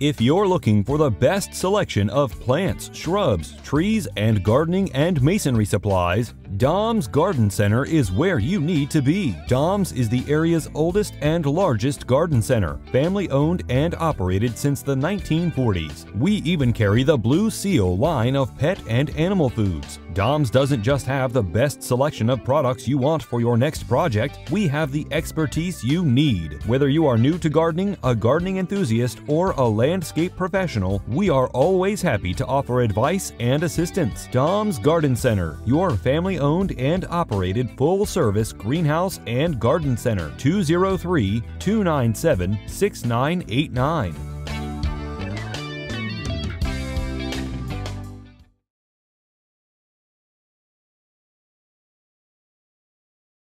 If you're looking for the best selection of plants, shrubs, trees, and gardening and masonry supplies, Dom's Garden Center is where you need to be. Dom's is the area's oldest and largest garden center, family-owned and operated since the 1940s. We even carry the Blue Seal line of pet and animal foods. Dom's doesn't just have the best selection of products you want for your next project, we have the expertise you need. Whether you are new to gardening, a gardening enthusiast, or a landscape professional, we are always happy to offer advice and assistance. Dom's Garden Center, your family-owned and operated full-service greenhouse and garden center. 203-297-6989.